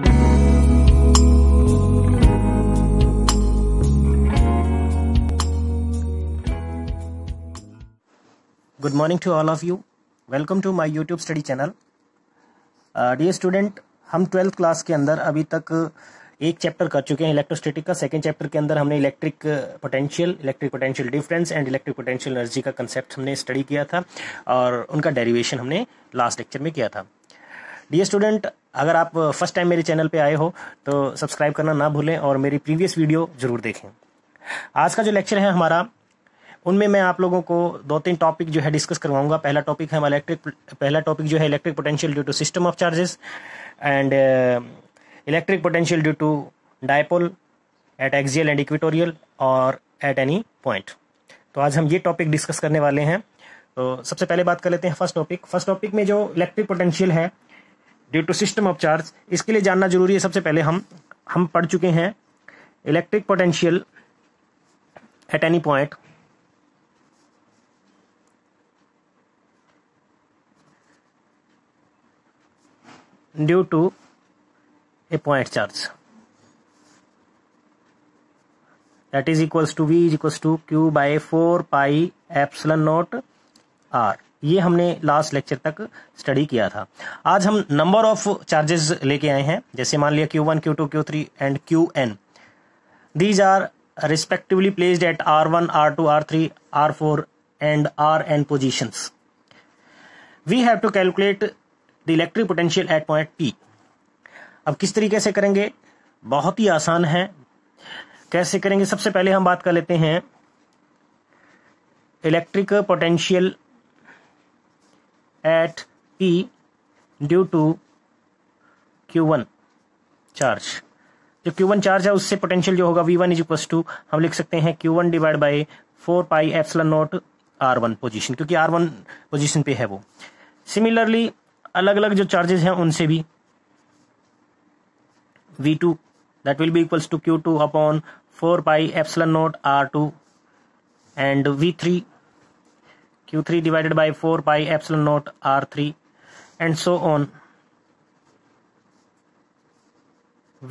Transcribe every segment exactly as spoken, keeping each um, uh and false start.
Good morning to all of you. Welcome to my YouTube study channel. Dear student, हम twelfth class के अंदर अभी तक एक चैप्टर कर चुके हैं इलेक्ट्रोस्टैटिक का. सेकंड चैप्टर के अंदर हमने electric potential electric potential difference and electric potential energy का कंसेप्ट हमने स्टडी किया था और उनका डेरिवेशन हमने लास्ट लेक्चर में किया था. डियर स्टूडेंट, अगर आप फर्स्ट टाइम मेरे चैनल पे आए हो तो सब्सक्राइब करना ना भूलें और मेरी प्रीवियस वीडियो जरूर देखें. आज का जो लेक्चर है हमारा, उनमें मैं आप लोगों को दो तीन टॉपिक जो है डिस्कस करवाऊंगा. पहला टॉपिक है हमारा इलेक्ट्रिक पहला टॉपिक जो है electric potential due to system of charges and electric potential due to dipole at axial and equatorial और एट एनी पॉइंट. तो आज हम ये टॉपिक डिस्कस करने वाले हैं. तो सबसे पहले बात कर लेते हैं फर्स्ट टॉपिक. फर्स्ट टॉपिक में जो इलेक्ट्रिक पोटेंशियल है due to system of charge, इसके लिए जानना जरूरी है. सबसे पहले हम हम पढ़ चुके हैं electric potential at any point. Due to a point charge that is equals to v is equals to q by four pi epsilon naught r. ये हमने लास्ट लेक्चर तक स्टडी किया था. आज हम नंबर ऑफ चार्जेस लेके आए हैं. जैसे मान लिया q one, q two, q three and q n. These are respectively placed at r one, r two, r three, r four and rn positions. We have to calculate electric potential at point P. अब किस तरीके से करेंगे? बहुत ही आसान है. कैसे करेंगे? सबसे पहले हम बात कर लेते हैं electric potential at P due to q one charge. जो क्यू वन चार्ज है उससे पोटेंशियल जो होगा v one is equal to हम लिख सकते हैं q one divide by four pi epsilon naught r one position, क्योंकि r वन पोजीशन पे है वो. सिमिलरली अलग अलग जो चार्जेस हैं उनसे भी v two that will be equals to q two upon four pi epsilon naught r two and v three q three divided by four pi epsilon naught r three and so on.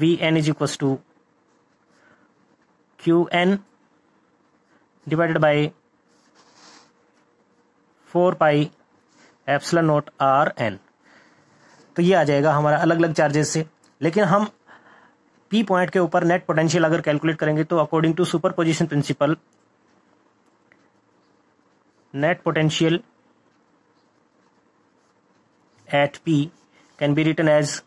vn is equals to qn divided by four pi epsilon naught r n. तो ये आ जाएगा हमारा अलग अलग charges से. लेकिन हम पी पॉइंट के ऊपर नेट पोटेंशियल अगर कैलकुलेट करेंगे तो according to superposition principle net potential at P can be written as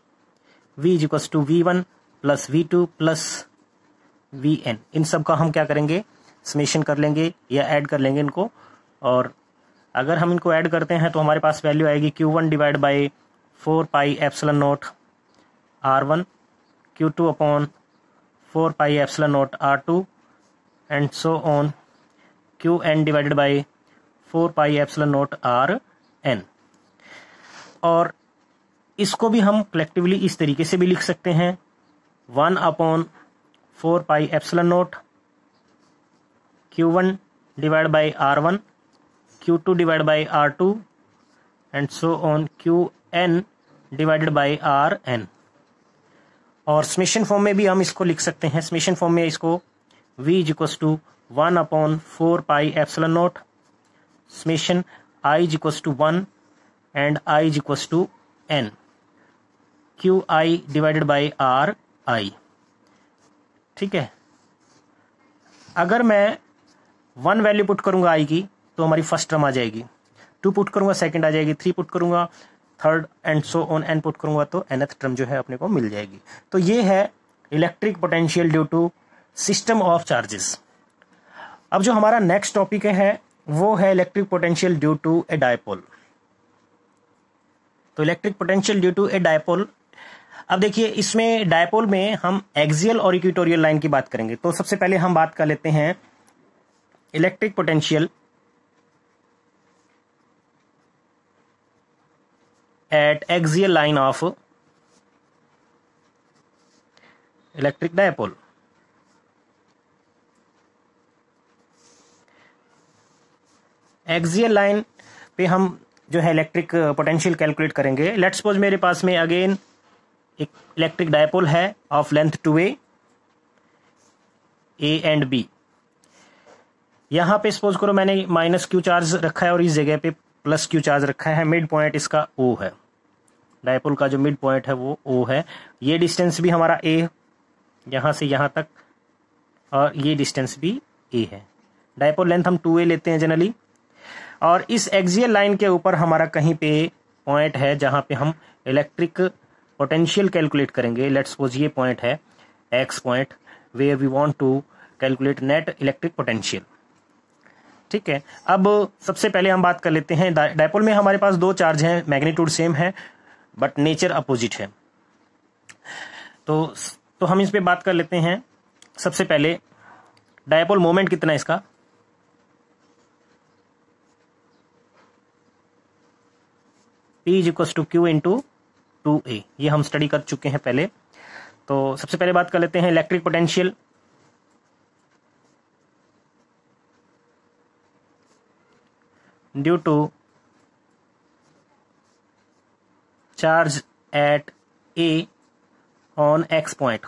v is equals to v one plus v two plus v n. इन सब का हम क्या करेंगे? समेशन कर लेंगे या ऐड कर लेंगे इनको. और अगर हम इनको ऐड करते हैं तो हमारे पास वैल्यू आएगी q1 one divide by four pi epsilon naught r one, q two to upon four pi epsilon naught r two and so on, qn divided by four pi epsilon naught rn. और इसको भी हम collectively इस तरीके से भी लिख सकते हैं one upon four pi epsilon naught q1 one divide by r one, q two divided by r two and so on, qn divided by rn. और summation form में भी हम इसको लिख सकते हैं. summation form में इसको v is equals to one upon four pi epsilon naught summation I is equals to one and I is equals to n qi divided by ri. ठीक है. अगर मैं वन वैल्यू पुट करूंगा i की तो हमारी फर्स्ट टर्म आ जाएगी, टू पुट करूंगा सेकंड आ जाएगी, थ्री पुट करूंगा third and so on, n put करूंगा तो nth टर्म जो है अपने को मिल जाएगी. तो ये है electric potential due to system of charges. अब जो हमारा नेक्स्ट टॉपिक है वो है electric potential due to a dipole. तो electric potential due to a dipole. अब देखिए, इसमें डायपोल में हम एक्सियल और इक्वेटोरियल लाइन की बात करेंगे. तो सबसे पहले हम बात कर लेते हैं electric potential at axial line of electric dipole. axial line पे हम जो है इलेक्ट्रिक पोटेंशियल कैलकुलेट करेंगे. लेट्स सपोज मेरे पास में अगेन एक इलेक्ट्रिक डायपोल है of length two a A and B. यहाँ पे सपोज करो मैंने माइनस क्यू चार्ज रखा है और इस जगह पे प्लस क्यू चार्ज रखा है। मिड पॉइंट इसका ओ है, डायपोल का जो मिड पॉइंट है वो ओ है। ये डिस्टेंस भी हमारा ए, यहाँ से यहाँ तक, और ये डिस्टेंस भी ए है। डायपोल लेंथ हम टू ए लेते हैं जनरली, और इस एक्सियल लाइन के ऊपर हमारा कहीं पे पॉइंट है जहाँ पे हम इलेक्ट्रिक पोटेंशियल कैलकुलेट करेंगे। लेट्स सपोज ये पॉइंट है X point, where we want to calculate net electric potential. ठीक है, अब सबसे पहले हम बात कर लेते हैं डायपोल में हमारे पास दो चार्ज हैं, मैग्नीट्यूड सेम है बट नेचर अपोजिट है। तो तो हम इस पे बात कर लेते हैं। सबसे पहले डायपोल मोमेंट कितना है इसका, P is equal to Q into two A, ये हम स्टडी कर चुके हैं पहले। तो सबसे पहले बात कर लेते हैं electric potential. Due to charge at A on X point,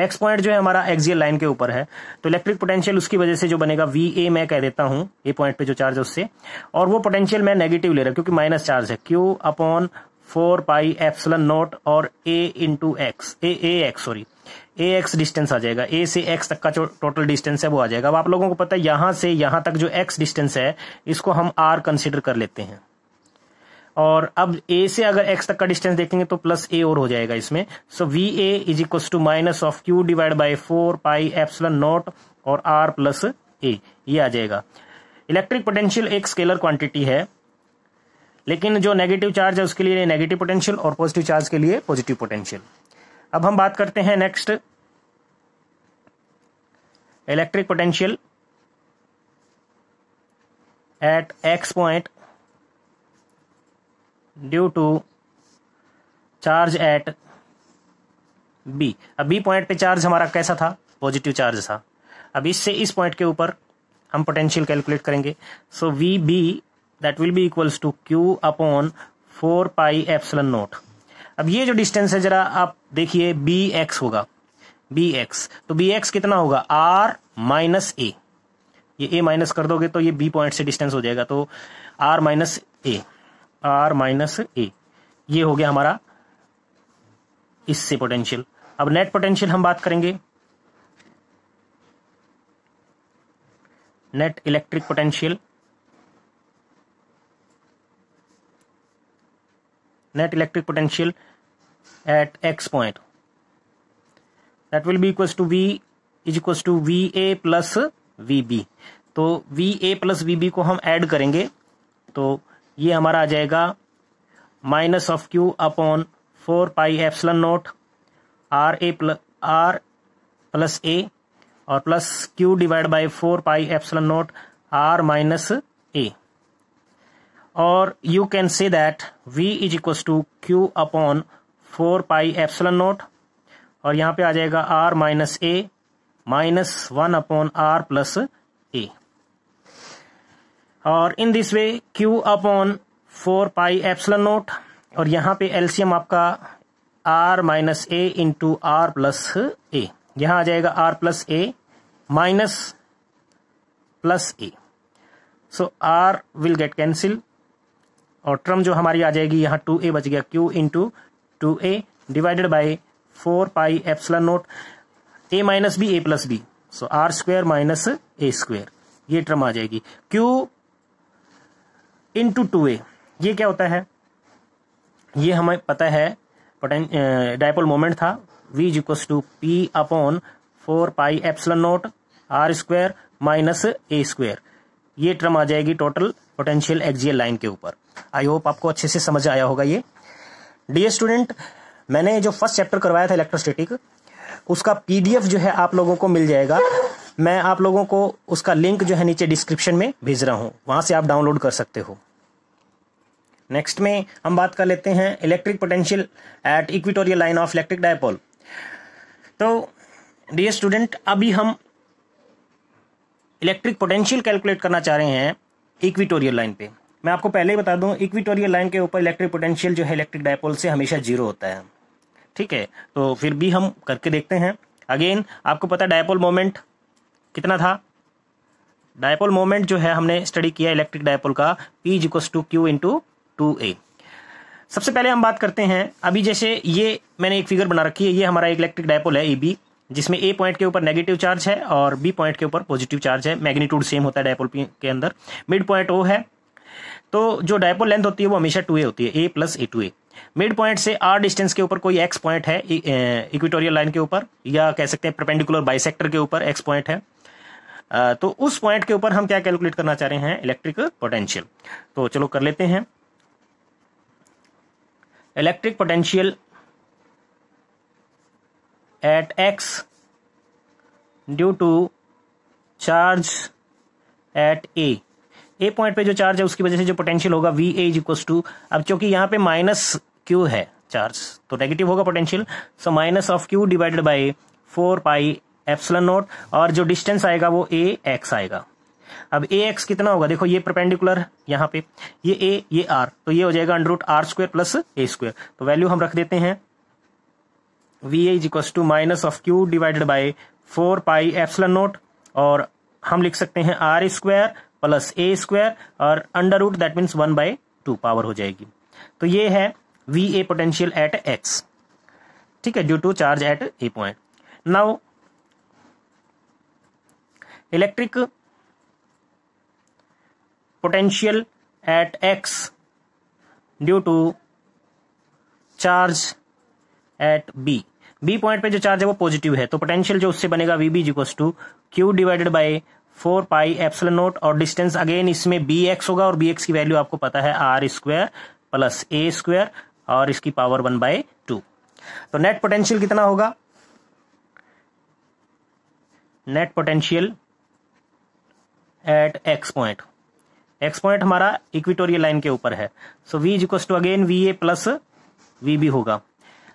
x point जो है हमारा एक्सियल लाइन के ऊपर है, तो इलेक्ट्रिक पोटेंशियल उसकी वजह से जो बनेगा वी ए मैं कह देता हूं, ए पॉइंट पे जो चार्ज है उससे, और वो पोटेंशियल मैं नेगेटिव ले रहा हूं क्योंकि माइनस चार्ज है, Q upon four pi epsilon naught और A into X, A A X sorry A X distance आ जाएगा। ए से एक्स तक का जो टोटल डिस्टेंस है वो आ जाएगा। अब आप लोगों को पता है यहां से यहां तक जो एक्स डिस्टेंस है इसको हम आर कंसिडर कर लेते हैं, और अब ए से अगर एक्स तक का डिस्टेंस देखेंगे तो प्लस ए और हो जाएगा इसमें। So V A is equal to minus of Q divide by four pi epsilon naught और आर प्लस ए, ये आ जाएगा। इलेक्ट्रिक पोटेंशियल एक स्केलर क्वांटिटी है, लेकिन जो नेगेटिव चार्ज है उसके लिए नेगेटिव पोटेंशियल और पॉजिटिव चार्ज के लिए पॉजिटिव पोटेंशियल। अब हम बात करते हैं next electric potential at x point due to charge at B. अब बी पॉइंट पे चार्ज हमारा कैसा था, पॉजिटिव चार्ज था। अब इससे इस पॉइंट के ऊपर हम पोटेंशियल कैलकुलेट करेंगे। So V B that will be equals to Q upon four pi epsilon naught. अब ये जो डिस्टेंस है जरा आप देखिए, बी एक्स होगा, बी एक्स, तो बी एक्स कितना होगा आर माइनस ए, ये ए माइनस कर दोगे तो ये बी पॉइंट से डिस्टेंस हो जाएगा, तो R minus A, R minus A, ये हो गया हमारा इससे पोटेंशियल। अब नेट पोटेंशियल हम बात करेंगे, net electric potential, net electric potential at x point that will be equal to V is equal to V A plus we B. तो V A plus we B को हम add करेंगे तो ये हमारा आ जाएगा minus of Q upon four pi epsilon naught R A plus R plus A और plus Q divide by four pi epsilon naught R minus A, और you can say that V is equals to Q upon four pi epsilon naught और यहाँ पे आ जाएगा R minus A minus one upon are plus A, और in this way q upon four pi epsilon naught और यहाँ पे LCM आपका r minus A into are plus A, यहाँ आ जाएगा r plus A minus plus A. So r will get cancel और term जो हमारी आ जाएगी यहाँ टू ए बच गया q into two A divided by four pi epsilon naught a minus B A plus B, so R square minus A square, ये term आ जाएगी। q इंटू टू ए, ये क्या होता है, ये हमें पता है डायपोल मोमेंट था, V is equal to P upon four pi epsilon naught are square minus A square, ये टर्म आ जाएगी टोटल पोटेंशियल एक्सियल लाइन के ऊपर। आई होप आपको अच्छे से समझ आया होगा ये। डियर स्टूडेंट, मैंने जो फर्स्ट चैप्टर करवाया था इलेक्ट्रोस्टैटिक, उसका पीडीएफ जो है आप लोगों को मिल जाएगा। मैं आप लोगों को उसका लिंक जो है नीचे डिस्क्रिप्शन में भेज रहा हूँ, वहाँ से आप डाउनलोड कर सकते हो। नेक्स्ट में हम बात कर लेते हैं electric potential at equatorial line of electric dipole. तो डियर स्टूडेंट, अभी हम इलेक्ट्रिक पोटेंशियल कैलकुलेट करना चाह रहे हैं इक्विटोरियल लाइन पे। मैं आपको पहले ही बता दूं, इक्विटोरियल लाइन के ऊपर इलेक्ट्रिक पोटेंशियल जो है इलेक्ट्रिक डायपोल से हमेशा जीरो होता है। ठीक है, तो फिर भी हम करके देखते हैं। अगेन आपको पता डायपोल मोमेंट कितना था, डायपोल मोमेंट जो है हमने स्टडी किया इलेक्ट्रिक डायपोल का, P equals to Q into two A. सबसे पहले हम बात करते हैं, अभी जैसे ये मैंने एक फिगर बना रखी है, ये हमारा इलेक्ट्रिक डायपोल है ए बी, जिसमें ए पॉइंट के ऊपर नेगेटिव चार्ज है और बी पॉइंट के ऊपर पॉजिटिव चार्ज है, मैग्नीट्यूड सेम होता है डायपोल के अंदर, मिड पॉइंट ओ है। तो जो डायपोल लेंथ होती है वो हमेशा टू ए होती है, A plus A two A. Mid point से आर डिस्टेंस के ऊपर कोई एक्स पॉइंट है इक्वेटोरियल लाइन के ऊपर, या कह सकते हैं परपेंडिकुलर बाइसेक्टर के ऊपर एक्स पॉइंट है, आ, तो उस पॉइंट के ऊपर हम क्या कैलकुलेट करना चाह रहे हैं, इलेक्ट्रिक पोटेंशियल। तो चलो कर लेते हैं, electric potential at X due to charge at A. A point पे जो चार्ज है उसकी वजह से जो पोटेंशियल होगा V A is equals to, अब चूंकि यहाँ पे माइनस क्यू है चार्ज तो नेगेटिव होगा potential, so minus of Q divided by four pi epsilon naught, और जो डिस्टेंस आएगा वो ए एक्स आएगा। अब ए एक्स कितना होगा, देखो ये परपेंडिकुलर यहाँ पे ये ए ये आर, तो ये हो जाएगा under root are square plus A square. तो वैल्यू हम रख देते हैं V A is equals to minus of Q divided by four pi epsilon naught, और हम लिख सकते हैं are square plus A square और under root that means one by two power हो जाएगी। तो ये है V A potential at x, ठीक है, due to charge at A point. Now electric potential at X due to charge at B. B point पे जो charge है वो पॉजिटिव है, तो पोटेंशियल जो उससे बनेगा we B is equals to Q divided by four pi epsilon naught, और डिस्टेंस अगेन इसमें बी एक्स होगा, और बी एक्स की वैल्यू आपको पता है are square plus A square और इसकी पावर वन बाय टू। तो नेट पोटेंशियल कितना होगा, net potential at x point, x point हमारा इक्विटोरियल लाइन के ऊपर है, so we is equal to again V A plus we b होगा।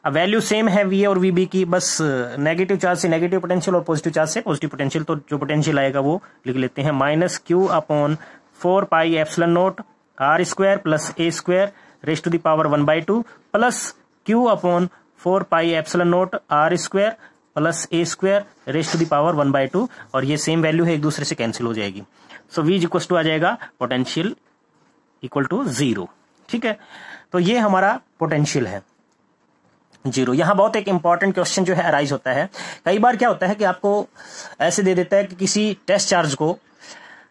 अब वैल्यू सेम है वी ए और वी बी की, बस नेगेटिव चार्ज से नेगेटिव पोटेंशियल और पॉजिटिव चार्ज से पॉजिटिव पोटेंशियल। तो जो पोटेंशियल आएगा वो लिख लेते हैं minus Q upon four pi epsilon naught are square plus A square raised to the power one by two plus Q upon four pi epsilon naught are square plus A square raised to the power one by to, और ये same value है, एक दूसरे से cancel हो जाएगी। So we is equal to आ जाएगा पोटेंशियल इक्वल टू जीरो, ठीक है। तो ये हमारा पोटेंशियल है जीरो। यहाँ बहुत एक इंपॉर्टेंट क्वेश्चन जो है अराइज होता है, कई बार क्या होता है कि आपको ऐसे दे देता है कि किसी टेस्ट चार्ज को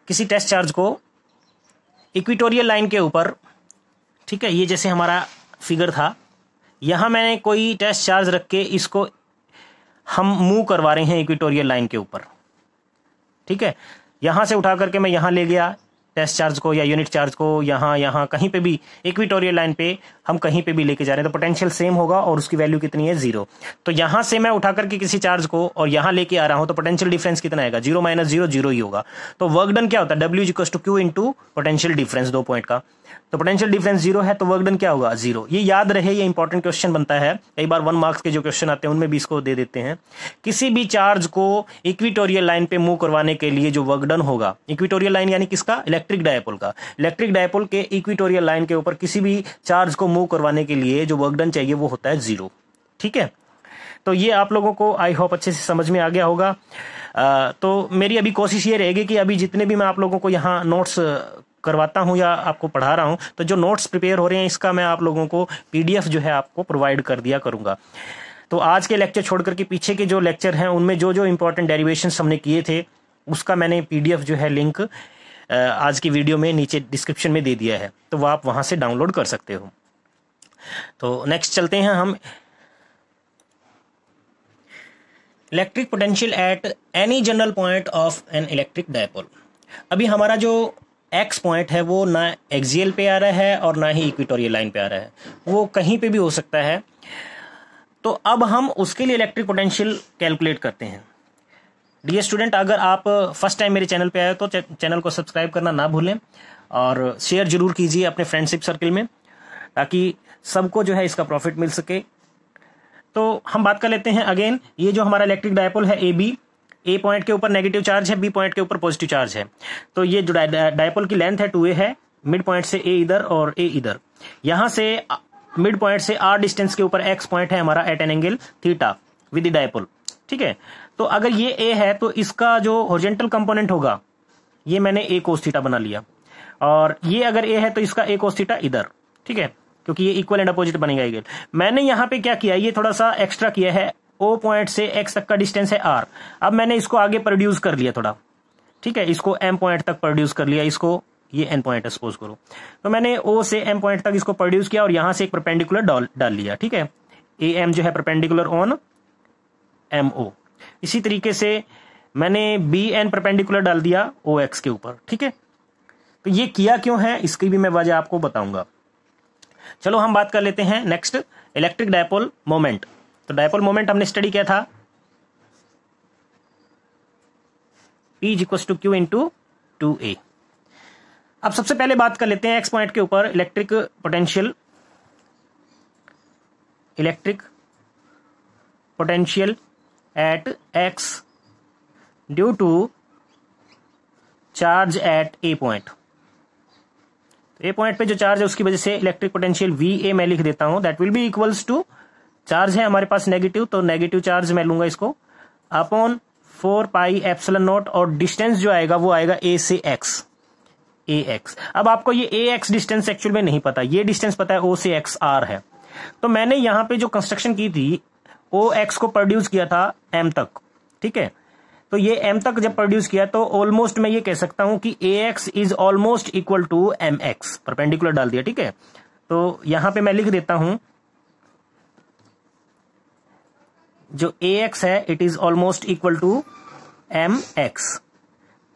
किसी टेस्ट चार्ज को इक्विटोरियल लाइन के ऊपर, ठीक है, ये जैसे हमारा फिगर था, यहाँ मैंने कोई टेस्ट चार्ज रख के इसको हम मूव करवा रहे हैं इक्विटोरियल लाइन के ऊपर, ठीक है। यहाँ से उठा करके मैं यहाँ ले गया टेस्ट चार्ज को या यूनिट चार्ज को, यहाँ यहाँ कहीं पे भी इक्विटोरियल लाइन पे हम कहीं पे भी लेके जा रहे हैं, तो पोटेंशियल सेम होगा और उसकी वैल्यू कितनी है जीरो। तो यहाँ से मैं उठा करके किसी चार्ज को और यहाँ लेके आ रहा हूँ तो पोटेंशियल डिफरेंस कितना आएगा, जीरो माइनस जीरो जीरो ही होगा। तो वर्क डन क्या होता है, W equals to Q into potential difference दो पॉइंट का, तो पोटेंशियल डिफरेंस जीरो है तो वर्क डन क्या होगा, जीरो। ये याद रहे, ये इंपॉर्टेंट क्वेश्चन बनता है, कई बार वन मार्क्स के जो क्वेश्चन आते हैं उनमें भी इसको दे देते हैं। किसी भी चार्ज को इक्विटोरियल लाइन पे मूव करवाने के लिए जो वर्क डन होगा, इक्विटोरियल लाइन यानी किसका, इलेक्ट्रिक डायपोल का, इलेक्ट्रिक डायपोल के इक्विटोरियल लाइन के ऊपर किसी भी चार्ज को मूव करवाने के लिए जो वर्क डन चाहिए वो होता है जीरो, ठीक है। तो ये आप लोगों को आई होप अच्छे से समझ में आ गया होगा। आ, तो मेरी अभी कोशिश ये रहेगी कि अभी जितने भी मैं आप लोगों को यहाँ नोट्स करवाता हूँ या आपको पढ़ा रहा हूँ, तो जो नोट्स प्रिपेयर हो रहे हैं इसका मैं आप लोगों को पीडीएफ जो है आपको प्रोवाइड कर दिया करूँगा। तो आज के लेक्चर छोड़कर के पीछे के जो लेक्चर हैं उनमें जो जो इंपॉर्टेंट डेरिवेशंस हमने किए थे उसका मैंने पीडीएफ जो है लिंक आज की वीडियो में नीचे डिस्क्रिप्शन में दे दिया है, तो वह आप वहाँ से डाउनलोड कर सकते हो। तो नेक्स्ट चलते हैं हम, electric potential at any general point of an electric dipole. अभी हमारा जो एक्स पॉइंट है वो ना एक्सियल पे आ रहा है और ना ही इक्विटोरियल लाइन पे आ रहा है, वो कहीं पे भी हो सकता है। तो अब हम उसके लिए इलेक्ट्रिक पोटेंशियल कैलकुलेट करते हैं। डियर स्टूडेंट, अगर आप फर्स्ट टाइम मेरे चैनल पे आए तो चैनल को सब्सक्राइब करना ना भूलें और शेयर जरूर कीजिए अपने फ्रेंडशिप सर्किल में, ताकि सबको जो है इसका प्रॉफिट मिल सके। तो हम बात कर लेते हैं अगेन, ये जो हमारा इलेक्ट्रिक डायपोल है ए बी, ए पॉइंट के ऊपर नेगेटिव चार्ज है, बी पॉइंट के ऊपर पॉजिटिव चार्ज है। तो ये जो डायपोल की लेंथ है टू ए है, मिड पॉइंट से ए इधर और ए इधर, यहाँ से मिड पॉइंट से आर डिस्टेंस के ऊपर एक्स पॉइंट है हमारा at an angle theta with dipole. ठीक है, तो अगर ये ए है तो इसका जो हॉरिजॉन्टल कंपोनेंट होगा ये मैंने ए कोस थीटा बना लिया, और ये अगर ए है तो इसका ए कोस थीटा इधर, ठीक है, क्योंकि ये इक्वल एंड अपोजिट बनेगा एंगल। मैंने यहाँ पे क्या किया, ये थोड़ा सा एक्स्ट्रा किया है, ओ पॉइंट से एक्स तक का डिस्टेंस है आर, अब मैंने इसको आगे प्रोड्यूस कर लिया थोड़ा, ठीक है, इसको एम पॉइंट तक प्रोड्यूस कर लिया, इसको ये एन पॉइंट है सपोज करो, तो मैंने ओ से एम पॉइंट तक इसको प्रोड्यूस किया और यहाँ से एक परपेंडिकुलर डाल लिया, ठीक है, ए एम जो है परपेंडिकुलर ऑन एम ओ। इसी तरीके से मैंने बी एन परपेंडिकुलर डाल दिया ओ एक्स के ऊपर, ठीक है, तो ये किया क्यों है इसकी भी मैं वजह आपको बताऊंगा। चलो हम बात कर लेते हैं नेक्स्ट, इलेक्ट्रिक डायपोल मोमेंट। तो डायपोल मोमेंट हमने स्टडी किया था P equal to Q into two A. अब सबसे पहले बात कर लेते हैं x पॉइंट के ऊपर electric potential, electric potential at x due to charge at a point. A point पे जो चार्ज है उसकी वजह से इलेक्ट्रिक पोटेंशियल वी ए मैं लिख देता हूं, that will be equals to, charge है हमारे पास नेगेटिव तो नेगेटिव चार्ज मैं लूंगा इसको, upon four pi epsilon naught, और डिस्टेंस जो आएगा वो आएगा ए से एक्स, ए एक्स। अब आपको ये ए एक्स डिस्टेंस एक्चुअल में नहीं पता, ये डिस्टेंस पता है ओ से एक्स आर है, तो मैंने यहाँ पे जो कंस्ट्रक्शन की थी ओ एक्स को प्रोड्यूस किया था एम तक, ठीक है, तो ये m तक जब प्रोड्यूस किया तो ऑलमोस्ट मैं ये कह सकता हूं कि ax is almost equal to mx, perpendicular डाल दिया, ठीक है, तो यहां पे मैं लिख देता हूं जो ax है it is almost equal to mx,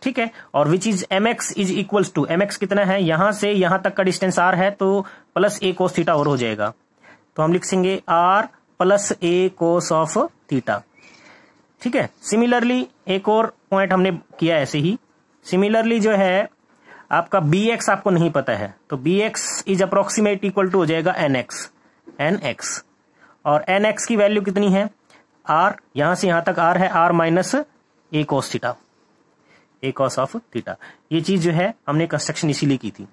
ठीक है, और which is mx is equal to, mx कितना है, यहां से यहां तक का डिस्टेंस r है तो प्लस a कोस थीटा और हो जाएगा, तो हम लिख देंगे r plus a cos of theta, ठीक है। सिमिलरली एक और पॉइंट हमने किया ऐसे ही, सिमिलरली जो है आपका bx आपको नहीं पता है तो bx is approximate equal to हो जाएगा nx, nx, और nx की वैल्यू कितनी है r, यहां से यहां तक r है, r minus a cos theta, a cos of theta, ये चीज जो है हमने कंस्ट्रक्शन इसीलिए की थी।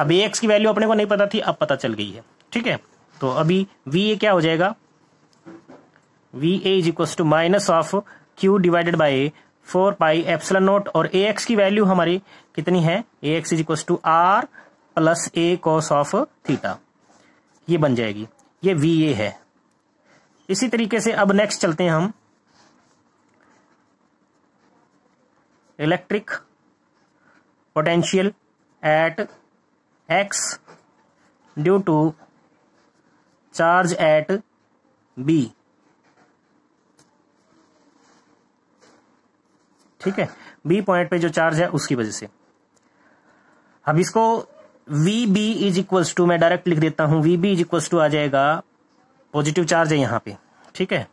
अब ax की वैल्यू अपने को नहीं पता थी, अब पता चल गई है, ठीक है, तो अभी va क्या हो जाएगा, V A is equal to minus of Q divided by four pi epsilon naught, और ए एक्स की वैल्यू हमारी कितनी है, A X is equal to are plus A cos of theta, ये बन जाएगी, ये वी ए है। इसी तरीके से अब नेक्स्ट चलते हैं हम electric potential at X due to charge at B, ठीक है, बी पॉइंट पे जो चार्ज है उसकी वजह से। अब इसको we B is equals to मैं डायरेक्ट लिख देता हूं, we B is equals to आ जाएगा, पॉजिटिव चार्ज है यहाँ पे, ठीक है,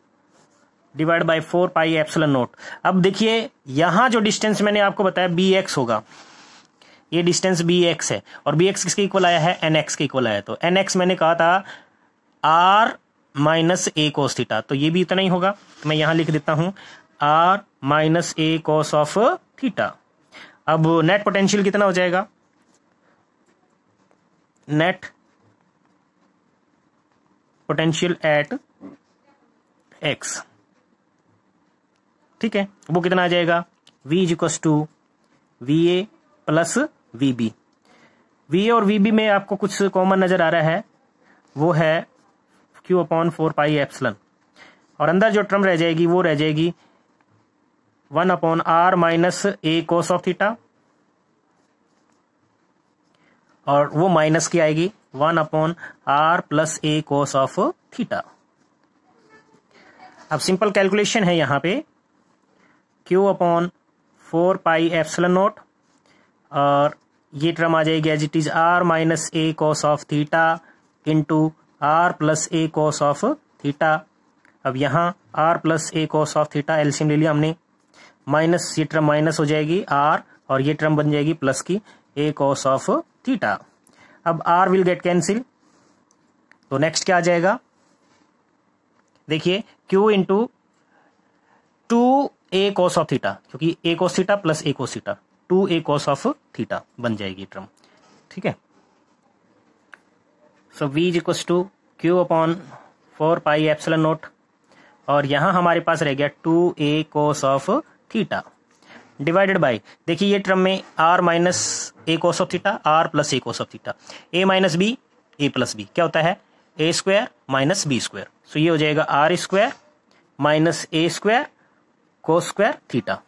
divide by four pi epsilon naught. अब देखिए यहां जो डिस्टेंस मैंने आपको बताया बी एक्स होगा, ये डिस्टेंस बी एक्स है, और बी एक्स किसके इक्वल आया है, एन एक्स के इक्वल आया, तो एन एक्स मैंने कहा था are minus A cos theta, तो ये भी इतना ही होगा, तो मैं यहां लिख देता हूं are minus A cos of theta. अब नेट पोटेंशियल कितना हो जाएगा, नेट पोटेंशियल एट एक्स, ठीक है, वो कितना आ जाएगा, we is equal to V A plus we B. V A और वी बी में आपको कुछ कॉमन नजर आ रहा है, वो है Q upon four pi epsilon, और अंदर जो टर्म रह जाएगी वो रह जाएगी one upon are minus A cos of theta, और वो माइनस की आएगी one upon are plus A cos of theta. अब सिंपल कैलकुलेशन है यहाँ पे, Q upon four pi epsilon naught, और ये टर्म आ जाएगी as it is are minus A cos of theta into are plus A cos of theta. अब यहाँ r plus A cos of theta LCM ले लिया हमने, माइनस ये टर्म माइनस हो जाएगी r, और ये टर्म बन जाएगी प्लस की a कोस ऑफ थीटा। अब r विल गेट कैंसिल, तो नेक्स्ट क्या आ जाएगा, देखिए q into two A cos of theta, क्योंकि a cos theta plus a cos theta, two A cos of theta बन जाएगी टर्म, ठीक है, so v is equal to Q upon four pi epsilon naught और यहाँ हमारे पास रह गया two A cos of theta divided by, देखिए ये टर्म में R minus A cos of theta, R plus A cos of theta, A minus B A plus B क्या होता है A square minus B square, so ये हो जाएगा R square minus A square cos square theta.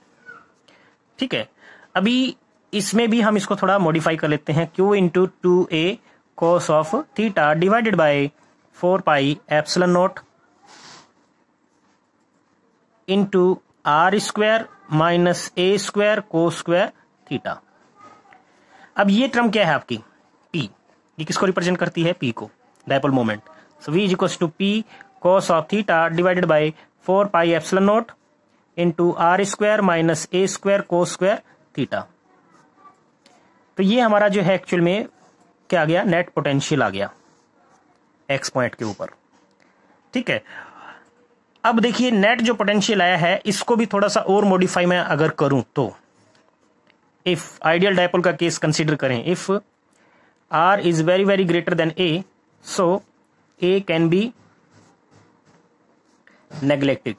ठीक है, अभी इसमें भी हम इसको थोड़ा मॉडिफाई कर लेते हैं, Q into two A cos of theta divided by four pi epsilon naught into R square minus A square cos square theta. अब ये टर्म क्या है आपकी पी, ये किसको रिप्रेजेंट करती है पी को, dipole moment, so we is equal to P cos of theta divided by four pi epsilon naught into R square minus A square cos square theta. तो ये हमारा जो है एक्चुअल में क्या आ गया, नेट पोटेंशियल आ गया एक्स पॉइंट के ऊपर। ठीक है, अब देखिए नेट जो पोटेंशियल आया है इसको भी थोड़ा सा और मॉडिफाई मैं अगर करूं तो इफ आइडियल डायपोल का केस कंसीडर करें, if R is very very greater than A so A can be neglected,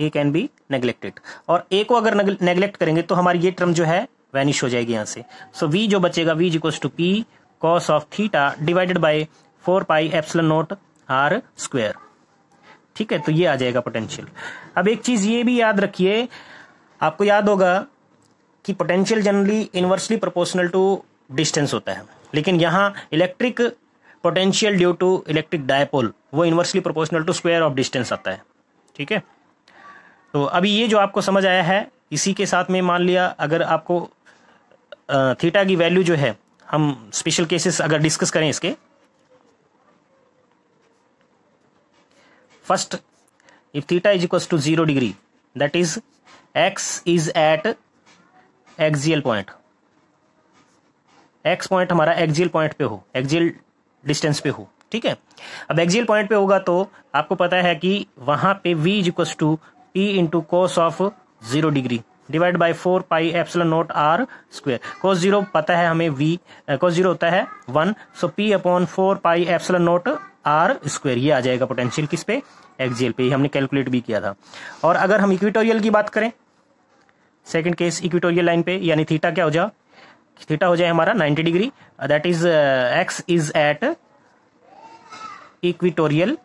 A can be neglected और ए को अगर नेग्लेक्ट करेंगे तो हमारी ये टर्म जो है वैनिश हो जाएगी यहां से, सो so, वी जो बचेगा V equal to P cos of theta divided by four pi epsilon naught are square. ठीक है, तो ये आ जाएगा पोटेंशियल। अब एक चीज ये भी याद रखिए, आपको याद होगा कि potential generally inversely proportional to distance होता है, लेकिन यहाँ electric potential due to electric dipole वो inversely proportional to square of distance आता है। ठीक है, तो अभी ये जो आपको समझ आया है इसी के साथ में मान लिया अगर आपको थीटा की वैल्यू जो है, हम स्पेशल केसेस अगर डिस्कस करें इसके, first if theta is equal to zero degree that is X is at axial point, x point हमारा एक्सियल पॉइंट पे हो, एक्सियल डिस्टेंस पे हो। ठीक है, अब एक्सियल पॉइंट पे होगा तो आपको पता है कि वहां पे v is equal to P into cos of zero degree divide by four pi epsilon naught are square, cos zero पता है हमें v, कोस जीरो होता है one, so p upon four pi epsilon naught are square ये आ जाएगा potential किस पे एक्सियल पे, हमने कैलकुलेट भी किया था। और अगर हम इक्वेटोरियल की बात करें, सेकंड केस इक्वेटोरियल लाइन पे, यानी थीटा क्या हो जाए, थीटा हो जाए हमारा ninety degree that is X is at equatorial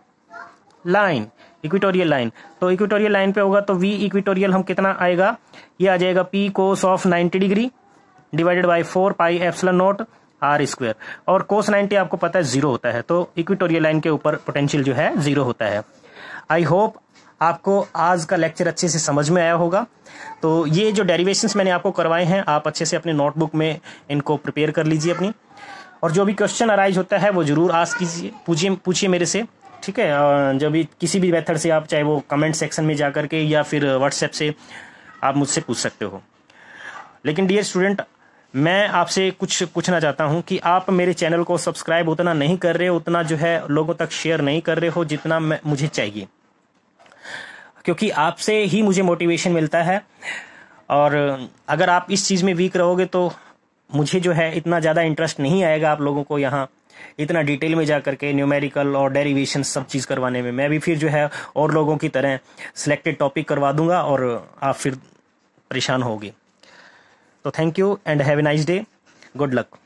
line, equatorial line तो इक्वेटोरियल लाइन पे होगा तो वी इक्वेटोरियल हम कितना आएगा, ये आ जाएगा P cos of ninety degree divided by four pi epsilon naught are square और कोस नाइन्टी आपको पता है जीरो होता है, तो इक्वेटोरियल लाइन के ऊपर पोटेंशियल जो है जीरो होता है। आई होप आपको आज का लेक्चर अच्छे से समझ में आया होगा। तो ये जो डेरिवेशंस मैंने आपको करवाए हैं आप अच्छे से अपने नोटबुक में इनको प्रिपेयर कर लीजिए अपनी, और जो भी क्वेश्चन अराइज होता है वो जरूर आस्क कीजिए, पूछिए पूछिए मेरे से। ठीक है, और जब भी किसी भी मेथड से आप चाहे वो कमेंट सेक्शन में जा करके या फिर व्हाट्सएप से आप मुझसे पूछ सकते हो। लेकिन डियर स्टूडेंट, मैं आपसे कुछ पूछना चाहता हूं कि आप मेरे चैनल को सब्सक्राइब उतना नहीं कर रहे हो, उतना जो है लोगों तक शेयर नहीं कर रहे हो जितना मैं मुझे चाहिए, क्योंकि आपसे ही मुझे मोटिवेशन मिलता है। और अगर आप इस चीज़ में वीक रहोगे तो मुझे जो है इतना ज़्यादा इंटरेस्ट नहीं आएगा आप लोगों को यहाँ इतना डिटेल में जा करके न्यूमेरिकल और डेरिवेशन सब चीज़ करवाने में। मैं भी फिर जो है और लोगों की तरह सिलेक्टेड टॉपिक करवा दूंगा और आप फिर परेशान होगे। तो thank you and have a nice day, good luck.